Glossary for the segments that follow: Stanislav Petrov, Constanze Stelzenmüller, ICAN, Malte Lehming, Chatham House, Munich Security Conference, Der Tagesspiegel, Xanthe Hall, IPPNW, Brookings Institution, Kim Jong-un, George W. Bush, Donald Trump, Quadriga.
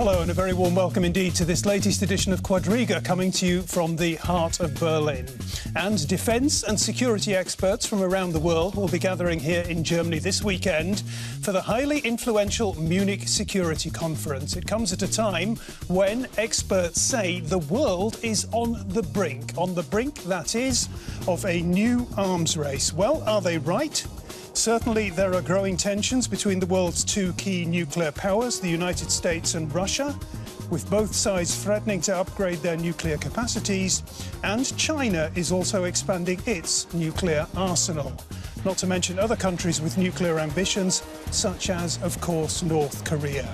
Hello and a very warm welcome indeed to this latest edition of Quadriga, coming to you from the heart of Berlin. And defence and security experts from around the world will be gathering here in Germany this weekend for the highly influential Munich Security Conference. It comes at a time when experts say the world is on the brink, that is, of a new arms race. Well, are they right? Certainly, there are growing tensions between the world's two key nuclear powers, the United States and Russia, with both sides threatening to upgrade their nuclear capacities, and China is also expanding its nuclear arsenal, not to mention other countries with nuclear ambitions, such as, of course, North Korea.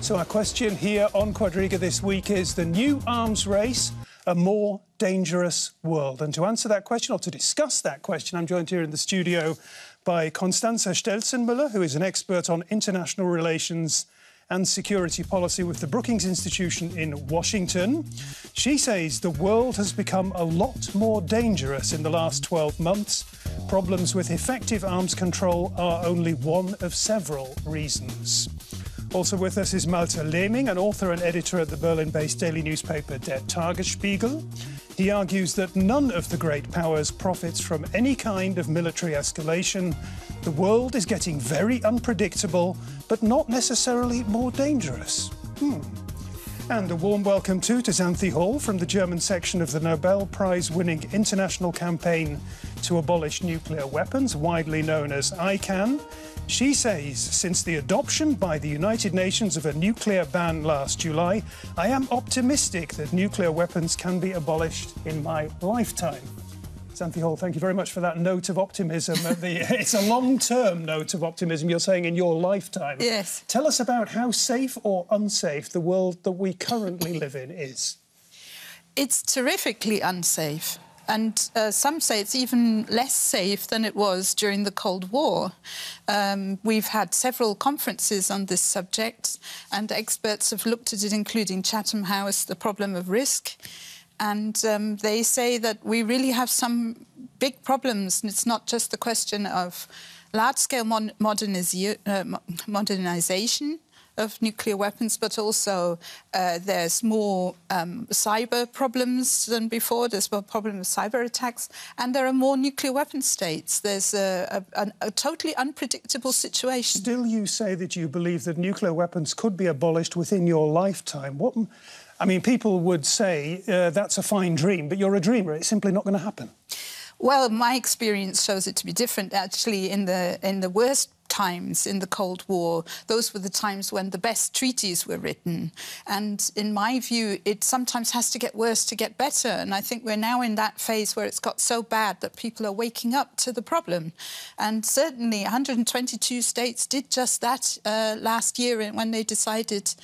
So our question here on Quadriga this week is the new arms race, a more dangerous world? And to answer that question, or to discuss that question, I'm joined here in the studio by Constanze Stelzenmüller, who is an expert on international relations and security policy with the Brookings Institution in Washington. She says the world has become a lot more dangerous in the last 12 months. Problems with effective arms control are only one of several reasons. Also with us is Malte Lehming, an author and editor at the Berlin-based daily newspaper Der Tagesspiegel. He argues that none of the great powers profits from any kind of military escalation. The world is getting very unpredictable, but not necessarily more dangerous. And a warm welcome too to Xanthe Hall from the German section of the Nobel Prize-winning International Campaign to Abolish Nuclear Weapons, widely known as ICAN. She says, since the adoption by the United Nations of a nuclear ban last July, I am optimistic that nuclear weapons can be abolished in my lifetime. Xanthe Hall, thank you very much for that note of optimism. It's a long-term note of optimism, you're saying, in your lifetime. Yes. Tell us about how safe or unsafe the world that we currently live in is. It's terrifically unsafe. And some say it's even less safe than it was during the Cold War. We've had several conferences on this subject, and experts have looked at it, including Chatham House, the problem of risk. And they say that we really have some big problems, and it's not just the question of large-scale modernization of nuclear weapons, but also there's more cyber problems than before. There's more problem with cyber attacks, and there are more nuclear weapon states. There's a totally unpredictable situation. Still, you say that you believe that nuclear weapons could be abolished within your lifetime. What? I mean, people would say that's a fine dream, but you're a dreamer. It's simply not going to happen. Well, my experience shows it to be different. Actually, in the worst times in the Cold War, those were the times when the best treaties were written. And in my view, it sometimes has to get worse to get better. And I think we're now in that phase where it's got so bad that people are waking up to the problem. And certainly 122 states did just that last year when they decided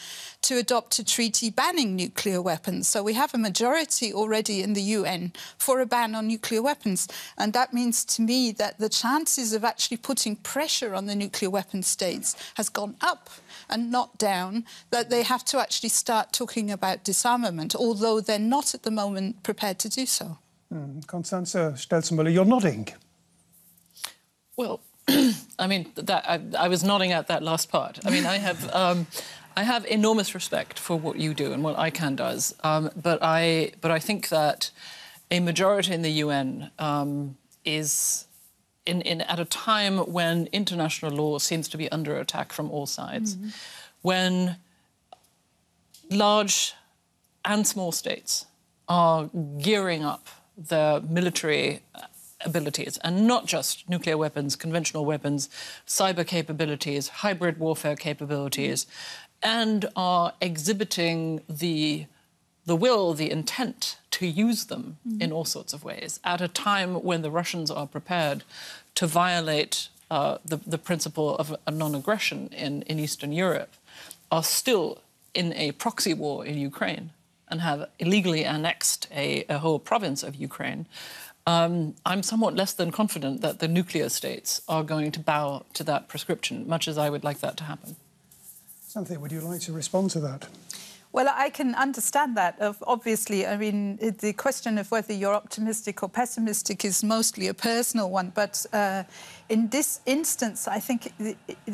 to adopt a treaty banning nuclear weapons. So we have a majority already in the UN for a ban on nuclear weapons. And that means to me that the chances of actually putting pressure on the nuclear weapon states has gone up and not down, that they have to actually start talking about disarmament, although they're not at the moment prepared to do so. Constanze Stelzenmüller, you're nodding. Well, I mean, I was nodding at that last part. I mean, I have enormous respect for what you do and what ICAN does, but I think that a majority in the UN is... at a time when international law seems to be under attack from all sides, when large and small states are gearing up their military abilities, and not just nuclear weapons, conventional weapons, cyber capabilities, hybrid warfare capabilities, and are exhibiting the will, the intent to use them in all sorts of ways, at a time when the Russians are prepared to violate the principle of non-aggression in Eastern Europe, are still in a proxy war in Ukraine and have illegally annexed a whole province of Ukraine. I'm somewhat less than confident that the nuclear states are going to bow to that prescription, much as I would like that to happen. Xanthe, would you like to respond to that? Well, I can understand that, obviously. I mean, the question of whether you're optimistic or pessimistic is mostly a personal one. But in this instance, I think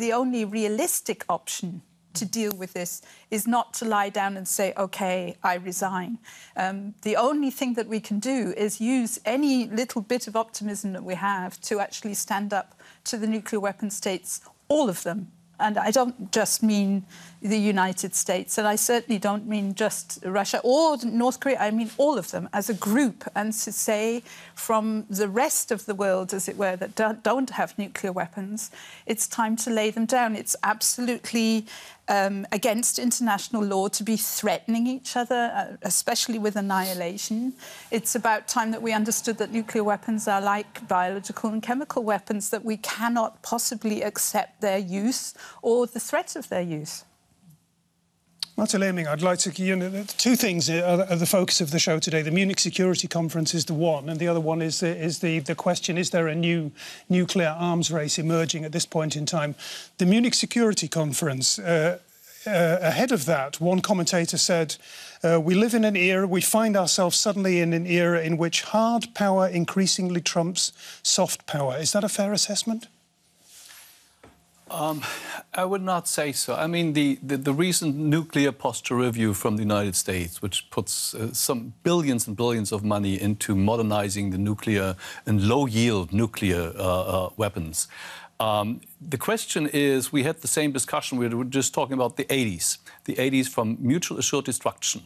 the only realistic option to deal with this is not to lie down and say, OK, I resign. The only thing that we can do is use any little bit of optimism that we have to actually stand up to the nuclear weapon states, all of them. And I don't just mean the United States, and I certainly don't mean just Russia or North Korea. I mean all of them as a group, and to say from the rest of the world, as it were, that don't have nuclear weapons, it's time to lay them down. It's absolutely against international law to be threatening each other, especially with annihilation. It's about time that we understood that nuclear weapons are like biological and chemical weapons, that we cannot possibly accept their use or the threat of their use. Malte Lehming, I'd like to... You know, two things are the focus of the show today. The Munich Security Conference is the one, and the other one is the question, is there a new nuclear arms race emerging at this point in time? The Munich Security Conference... ahead of that, one commentator said, we find ourselves suddenly in an era in which hard power increasingly trumps soft power. Is that a fair assessment? I would not say so. I mean, the recent nuclear posture review from the United States, which puts some billions and billions of money into modernizing the nuclear and low-yield nuclear weapons. The question is, we had the same discussion, we were just talking about the 80s. The 80s from mutual assured destruction.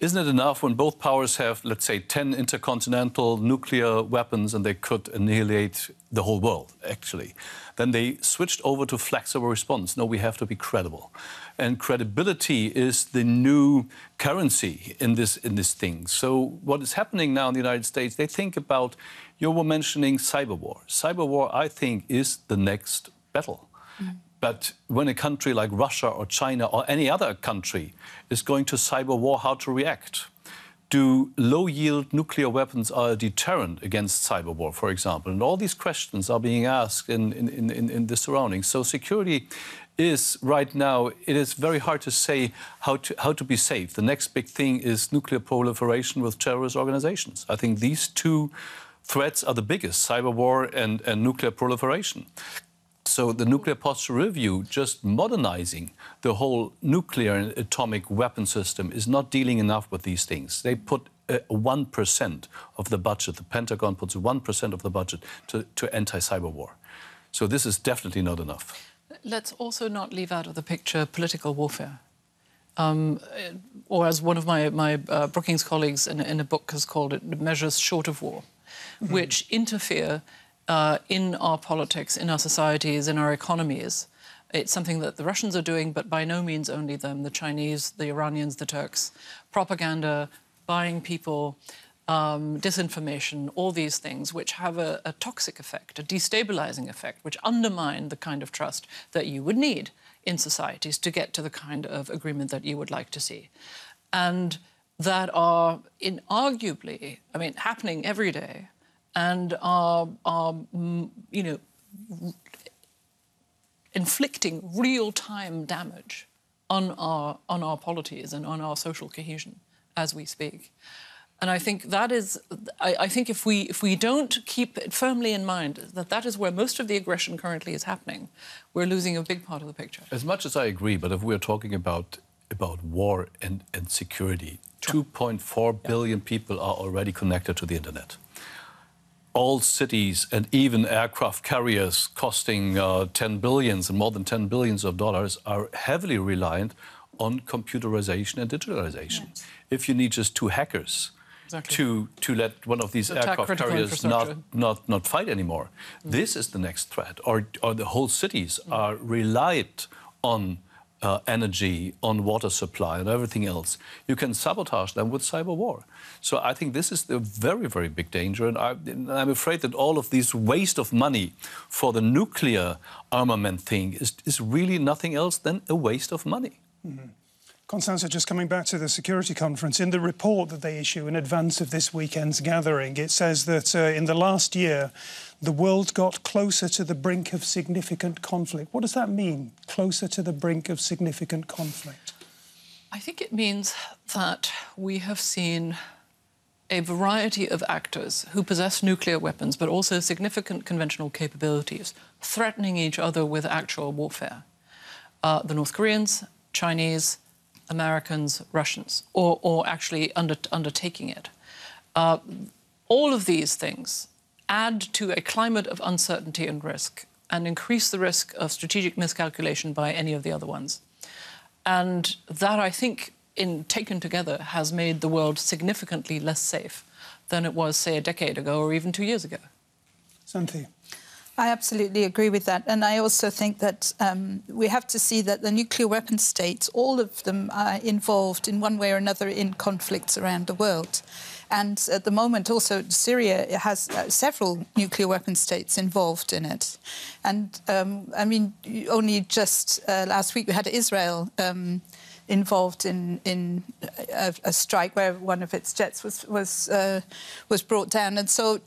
Isn't it enough when both powers have, let's say, 10 intercontinental nuclear weapons and they could annihilate the whole world, actually? Then they switched over to flexible response. No, we have to be credible. And credibility is the new currency in this thing. So what is happening now in the United States, they think about, you were mentioning cyber war. Cyber war, I think, is the next battle. Mm. But when a country like Russia or China or any other country is going to cyber war, how to react? Do low-yield nuclear weapons are a deterrent against cyber war, for example? And all these questions are being asked in the surroundings. So security is right now, it is very hard to say how to be safe. The next big thing is nuclear proliferation with terrorist organizations. I think these two threats are the biggest, cyber war and nuclear proliferation. So the nuclear posture review, just modernizing the whole nuclear and atomic weapon system, is not dealing enough with these things. They put 1% of the budget, the Pentagon puts 1% of the budget to anti-cyber war. So this is definitely not enough. Let's also not leave out of the picture political warfare. Or as one of my Brookings colleagues in a book has called it, measures short of war. Mm-hmm. Which interfere in our politics, in our societies, in our economies. It's something that the Russians are doing, but by no means only them, the Chinese, the Iranians, the Turks. Propaganda, buying people, disinformation, all these things which have a toxic effect, a destabilizing effect, which undermine the kind of trust that you would need in societies to get to the kind of agreement that you would like to see. And that are inarguably, I mean, happening every day, and are you know, inflicting real-time damage on our polities and on our social cohesion as we speak. And I think that is, I think if we don't keep it firmly in mind that that is where most of the aggression currently is happening, we're losing a big part of the picture. As much as I agree, but if we're talking about war and security. Sure. 2.4 billion people are already connected to the internet. All cities and even aircraft carriers costing more than 10 billions of dollars are heavily reliant on computerization and digitalization. Yes. If you need just two hackers, exactly, to let one of these aircraft carriers not fight anymore, mm, this is the next threat. Or the whole cities, mm, are reliant on energy, on water supply and everything else. You can sabotage them with cyber war. So I think this is the very, very big danger, and I'm afraid that all of this waste of money for the nuclear armament thing is really nothing else than a waste of money. Mm-hmm. Constanze, just coming back to the security conference, in the report that they issue in advance of this weekend's gathering, it says that in the last year, the world got closer to the brink of significant conflict. What does that mean, closer to the brink of significant conflict? I think it means that we have seen a variety of actors who possess nuclear weapons, but also significant conventional capabilities, threatening each other with actual warfare. The North Koreans, Chinese, Americans, Russians, or actually undertaking it. All of these things add to a climate of uncertainty and risk and increase the risk of strategic miscalculation by any of the other ones. And that, I think, taken together, has made the world significantly less safe than it was, say, a decade ago or even 2 years ago. Xanthe. I absolutely agree with that. And I also think that we have to see that the nuclear weapon states, all of them are involved in one way or another in conflicts around the world. And at the moment, also, Syria has several nuclear weapon states involved in it. And, I mean, only just last week we had Israel involved in a strike where one of its jets was brought down. And so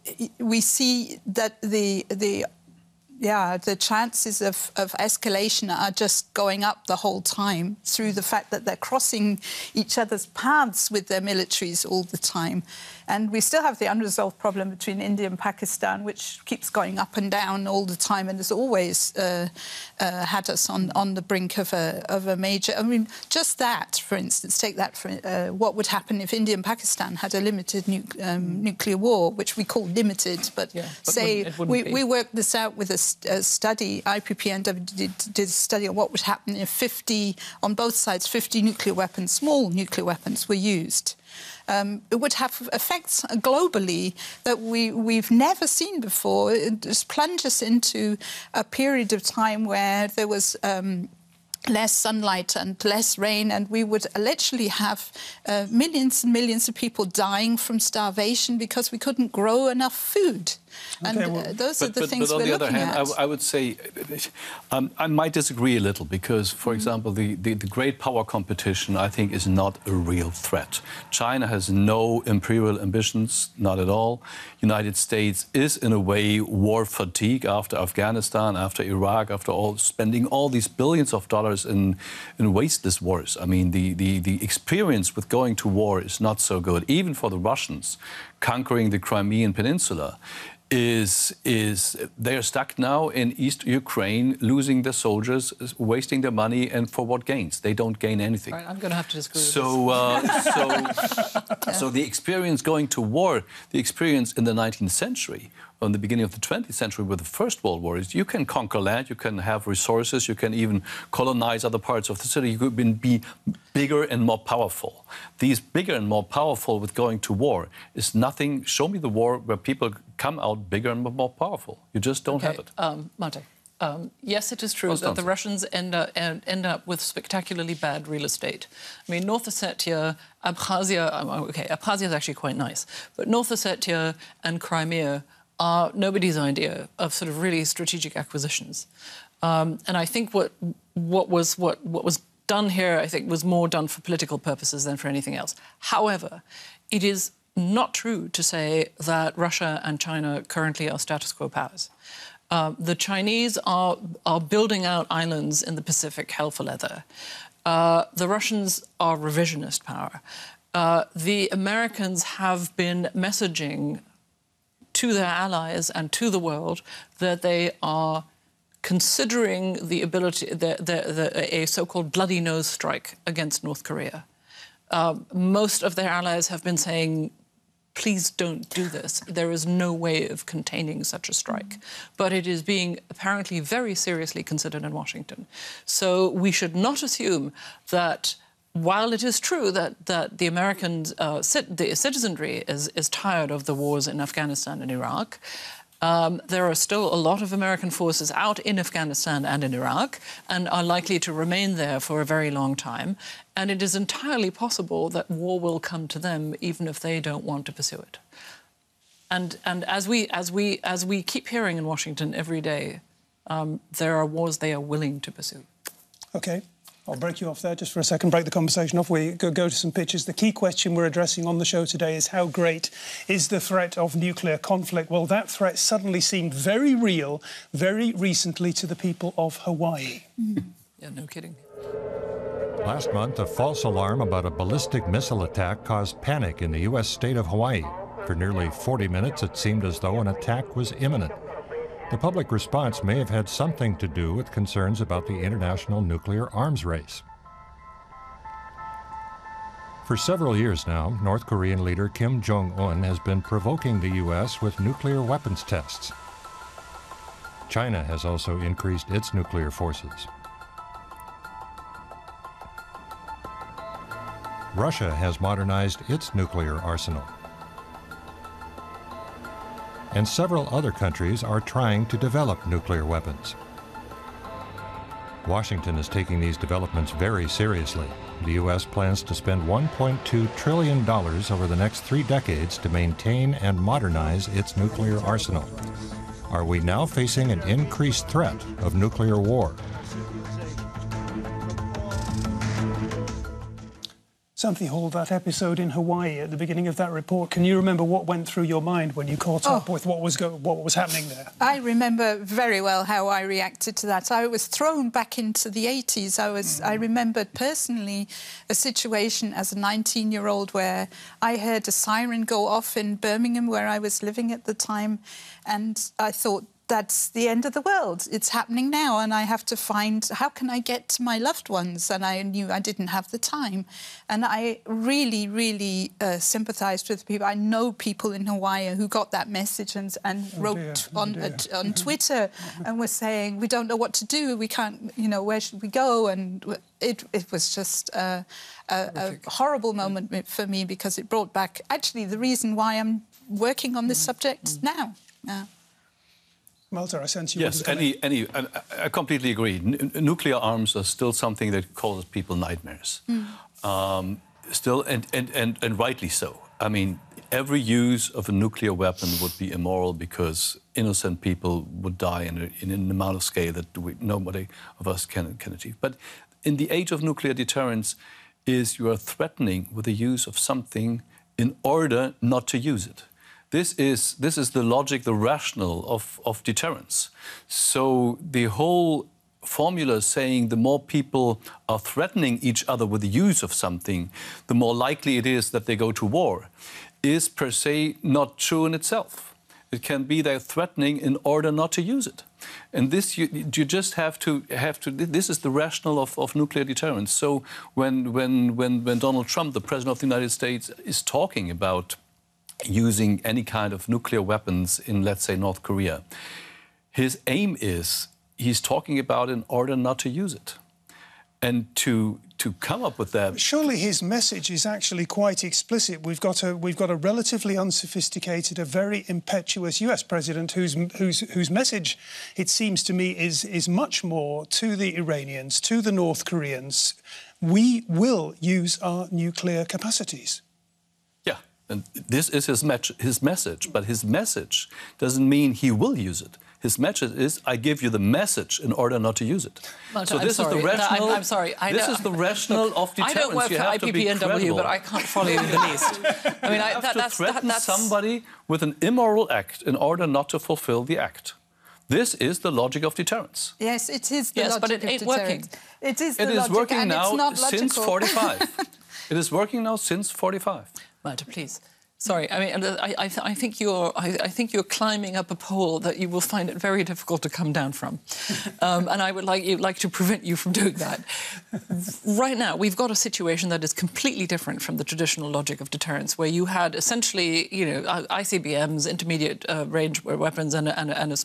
we see that the chances of escalation are just going up the whole time through the fact that they're crossing each other's paths with their militaries all the time. And we still have the unresolved problem between India and Pakistan, which keeps going up and down all the time and has always had us on the brink of a major... I mean, just that, for instance, take that for what would happen if India and Pakistan had a limited nuclear war, which we call limited, but say we worked this out with a study. IPPNW did a study on what would happen if 50, on both sides, 50 nuclear weapons, small nuclear weapons, were used. It would have effects globally that we've never seen before. It just plunges us into a period of time where there was less sunlight and less rain, and we would literally have millions and millions of people dying from starvation because we couldn't grow enough food. Okay, and those are the things we're looking at. But on the other hand, I would say I might disagree a little because, for example, the great power competition, I think, is not a real threat. China has no imperial ambitions, not at all. United States is, in a way, war fatigue after Afghanistan, after Iraq, after all, spending all these billions of dollars in wasteless wars. I mean, the experience with going to war is not so good, even for the Russians. Conquering the Crimean Peninsula is they are stuck now in East Ukraine, losing their soldiers, wasting their money, and for what gains? They don't gain anything. Right, I'm going to have to disagree with this. So the experience going to war, the experience in the 19th century, in the beginning of the 20th century with the First World War, is you can conquer land, you can have resources, you can even colonize other parts of the city, you can be bigger and more powerful. These bigger and more powerful with going to war is nothing. Show me the war where people come out bigger and more powerful. You just don't have it. Malte, yes, it is true that the Russians end up with spectacularly bad real estate. I mean, North Ossetia, Abkhazia, okay, Abkhazia is actually quite nice, but North Ossetia and Crimea are nobody's idea of sort of really strategic acquisitions, and I think what was done here, I think, was more done for political purposes than for anything else. However, it is not true to say that Russia and China currently are status quo powers. The Chinese are building out islands in the Pacific, hell for leather. The Russians are revisionist power. The Americans have been messaging to their allies and to the world that they are considering the ability, a so-called bloody nose strike against North Korea. Most of their allies have been saying, please don't do this. There is no way of containing such a strike. But it is being apparently very seriously considered in Washington. So we should not assume that while it is true that the American citizenry is tired of the wars in Afghanistan and Iraq, there are still a lot of American forces out in Afghanistan and in Iraq and are likely to remain there for a very long time. And it is entirely possible that war will come to them even if they don't want to pursue it. And as we keep hearing in Washington every day, there are wars they are willing to pursue. Okay. I'll break you off there just for a second, break the conversation off. We go to some pictures. The key question we're addressing on the show today is how great is the threat of nuclear conflict? Well, that threat suddenly seemed very real very recently to the people of Hawaii. Yeah, no kidding. Last month, a false alarm about a ballistic missile attack caused panic in the U.S. state of Hawaii. For nearly 40 minutes, it seemed as though an attack was imminent. The public response may have had something to do with concerns about the international nuclear arms race. For several years now, North Korean leader Kim Jong-un has been provoking the U.S. with nuclear weapons tests. China has also increased its nuclear forces. Russia has modernized its nuclear arsenal. And several other countries are trying to develop nuclear weapons. Washington is taking these developments very seriously. The U.S. plans to spend $1.2 trillion over the next 3 decades to maintain and modernize its nuclear arsenal. Are we now facing an increased threat of nuclear war? Xanthe Hall, that episode in Hawaii at the beginning of that report, can you remember what went through your mind when you caught up with what was happening there? I remember very well how I reacted to that. I was thrown back into the 80s. I remembered personally a situation as a 19-year-old where I heard a siren go off in Birmingham, where I was living at the time, and I thought, that's the end of the world. It's happening now, and I have to find, how can I get to my loved ones? And I knew I didn't have the time. And I really, really sympathised with people. I know people in Hawaii who got that message and wrote on Twitter and were saying, we don't know what to do, we can't, you know, where should we go? And it was just a horrible moment for me, because it brought back, actually, the reason why I'm working on this subject now. Malte, I sense you. Yes, I completely agree. Nuclear arms are still something that causes people nightmares. Still, and rightly so. I mean, every use of a nuclear weapon would be immoral, because innocent people would die in an amount of scale that nobody of us can achieve. But in the age of nuclear deterrence, you are threatening with the use of something in order not to use it. This is the logic, the rationale of deterrence. So the whole formula saying the more people are threatening each other with the use of something, the more likely it is that they go to war, is per se not true in itself. It can be they're threatening in order not to use it. And this, you just have to. This is the rationale of nuclear deterrence. So when Donald Trump, the President of the United States, is talking about using any kind of nuclear weapons in, let's say, North Korea, his aim is, he's talking about in order not to use it. And to come up with that, surely his message is actually quite explicit. We've got a relatively unsophisticated, a very impetuous US president whose message, it seems to me, is much more to the Iranians, to the North Koreans: we will use our nuclear capacities. And this is his message, but his message doesn't mean he will use it. His message is, I give you the message in order not to use it. Malte, so this is the rationale. No, I'm sorry. This is the rationale of deterrence. I don't work for IPPNW, but I can't follow you in the least. I mean, you have to threaten somebody with an immoral act in order not to fulfill the act. This is the logic of deterrence. Yes, it is the logic of deterrence. Yes, but it ain't working. It is the logic, and it's not logical. It is working now since 45. Malte, please. Sorry, I mean, I think you're climbing up a pole that you will find it very difficult to come down from, and I would like to prevent you from doing that. Right now, we've got a situation that is completely different from the traditional logic of deterrence, where you had essentially, you know, ICBMs, intermediate range weapons, and a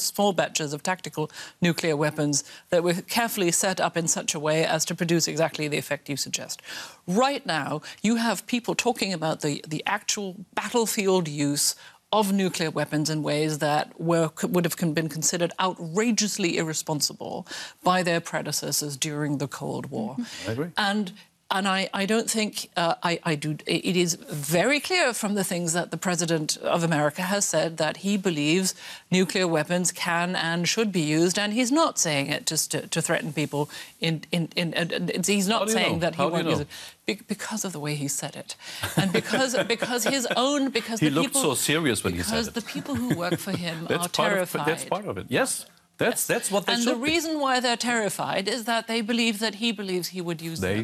small batches of tactical nuclear weapons that were carefully set up in such a way as to produce exactly the effect you suggest. Right now, you have people talking about the actual battlefield use of nuclear weapons in ways that would have been considered outrageously irresponsible by their predecessors during the Cold War. I agree. And I don't think I do. It is very clear from the things that the President of America has said that he believes nuclear weapons can and should be used, and he's not saying it just to threaten people. He's not saying that he won't use it. Because of the way he said it, and because the people who work for him are terrified. That's part of it. Yes. That's what they should. And the reason why they're terrified is that they believe that he believes he would use them.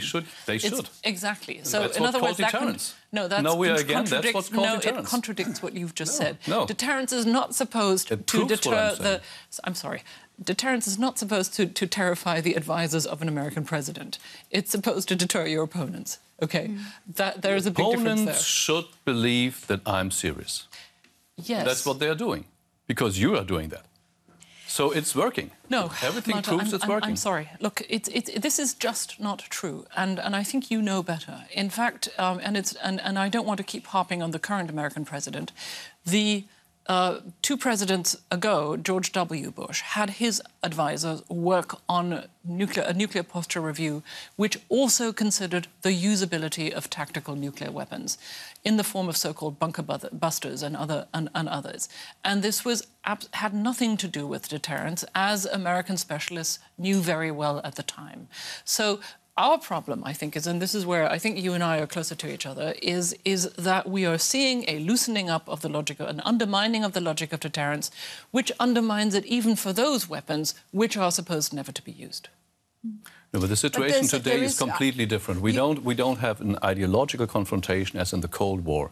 They should. Exactly. So in other words, deterrence. It contradicts what you've just said. No. Deterrence is not supposed to deter the. I'm sorry. Deterrence is not supposed to terrify the advisors of an American president. It's supposed to deter your opponents. Okay, there is a big difference there. Opponents should believe that I'm serious. Yes. That's what they are doing, because you are doing that. So it's working. No, everything Marta, proves it's working. I'm sorry. Look, this is just not true, and I think you know better. In fact, and I don't want to keep harping on the current American president. The two presidents ago, George W. Bush had his advisors work on a nuclear posture review, which also considered the usability of tactical nuclear weapons in the form of so-called bunker busters and others. And this had nothing to do with deterrence, as American specialists knew very well at the time. So our problem, I think, is, and this is where I think you and I are closer to each other, is that we are seeing a loosening up of the logic, an undermining of the logic of deterrence, which undermines it even for those weapons which are supposed never to be used. No, but the situation today is completely different. We don't have an ideological confrontation as in the Cold War.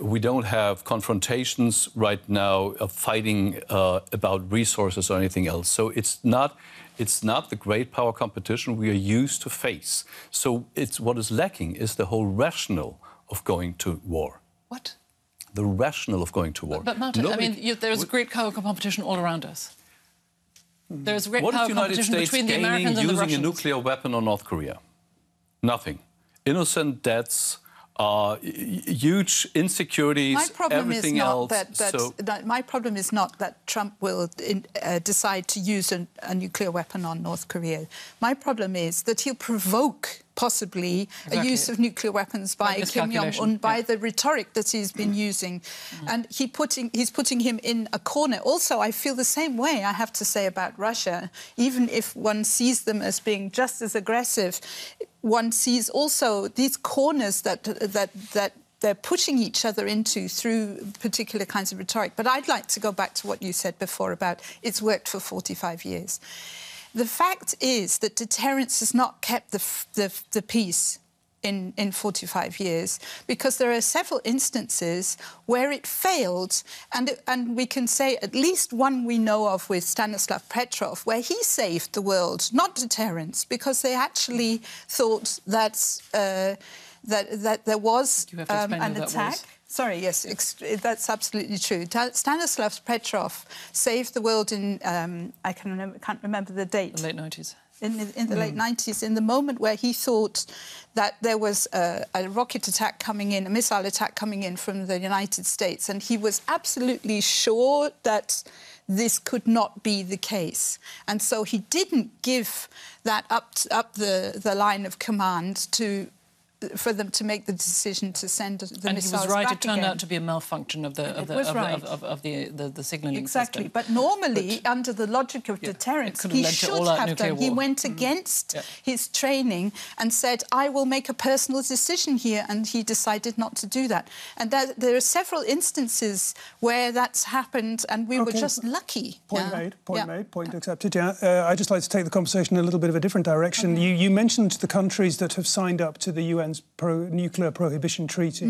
We don't have confrontations right now of fighting about resources or anything else. So it's not the great power competition we are used to face. So it's what is lacking is the whole rationale of going to war. What? The rationale of going to war. But Martin, I mean, there's great power competition all around us. There's great power competition between the Americans and the Russians. What is the United States gaining using a nuclear weapon on North Korea? Nothing. Innocent deaths, huge insecurities, everything else. My problem is not that Trump will decide to use a nuclear weapon on North Korea. My problem is that he'll provoke possibly a use of nuclear weapons by Kim Jong-un, by the rhetoric that he's been using. And he's putting him in a corner. Also, I feel the same way, I have to say, about Russia. Even if one sees them as being just as aggressive, one sees also these corners that they're pushing each other into through particular kinds of rhetoric. But I'd like to go back to what you said before about it's worked for 45 years. The fact is that deterrence has not kept the peace in 45 years, because there are several instances where it failed, and we can say at least one we know of with Stanislav Petrov, where he saved the world, not deterrence, because they actually thought that there was an attack. Sorry, yes, that's absolutely true. Stanislav Petrov saved the world in, I can't remember the date. The late 90s. In the late 90s, in the moment where he thought that there was a rocket attack coming in, a missile attack coming in from the United States, and he was absolutely sure that this could not be the case. And so he didn't give that up the line of command to... for them to make the decision to send the missiles back again. And he was right, it turned out to be a malfunction of the signaling system. Exactly, but normally, under the logic of deterrence, he should have done. He went against his training and said, I will make a personal decision here, and he decided not to do that. And there are several instances where that's happened, and we were just lucky. Point made, point accepted, yeah. I'd just like to take the conversation in a little bit of a different direction. Okay. You mentioned the countries that have signed up to the UN nuclear prohibition treaty.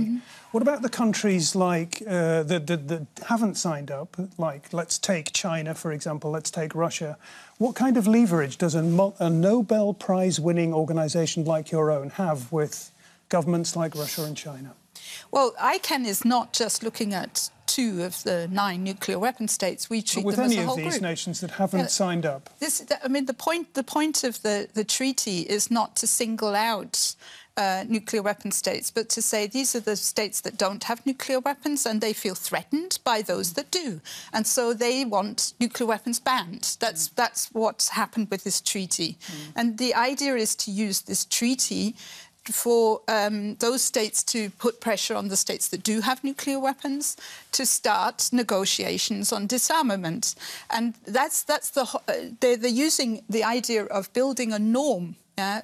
What about the countries like that haven't signed up? Like, let's take China, for example. Let's take Russia. What kind of leverage does a Nobel Prize-winning organisation like your own have with governments like Russia and China? Well, ICAN is not just looking at two of the 9 nuclear weapon states. We treat them as a whole group. With any of these nations that haven't signed up. The point of the treaty is not to single out nuclear weapon states, but to say these are the states that don't have nuclear weapons and they feel threatened by those that do. And so they want nuclear weapons banned. That's what's happened with this treaty. And the idea is to use this treaty for those states to put pressure on the states that do have nuclear weapons to start negotiations on disarmament. And they're using the idea of building a norm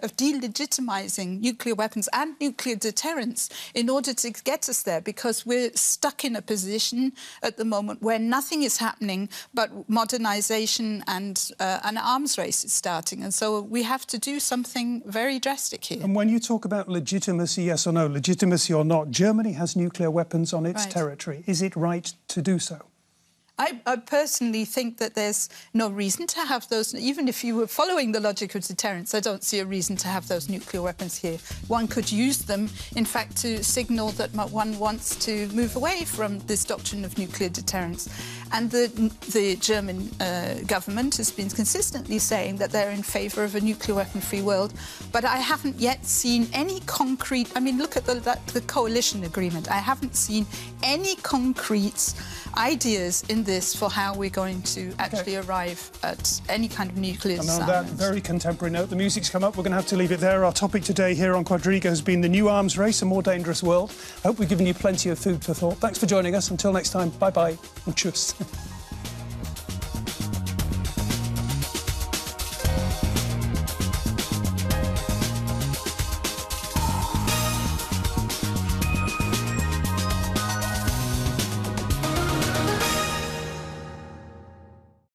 of delegitimizing nuclear weapons and nuclear deterrence in order to get us there, because we're stuck in a position at the moment where nothing is happening but modernization and an arms race is starting. And so we have to do something very drastic here. And when you talk about legitimacy, yes or no, legitimacy or not, Germany has nuclear weapons on its territory. Is it right to do so? I personally think that there's no reason to have those. Even if you were following the logic of deterrence, I don't see a reason to have those nuclear weapons here. One could use them, in fact, to signal that one wants to move away from this doctrine of nuclear deterrence. And the German government has been consistently saying that they're in favour of a nuclear weapon-free world, but I haven't yet seen any concrete... I mean, look at the coalition agreement. I haven't seen any concrete ideas in this for how we're going to actually arrive at any kind of nuclear disarmament. And on that very contemporary note, the music's come up. We're going to have to leave it there. Our topic today here on Quadriga has been the new arms race, a more dangerous world. I hope we've given you plenty of food for thought. Thanks for joining us. Until next time, bye-bye and tschüss.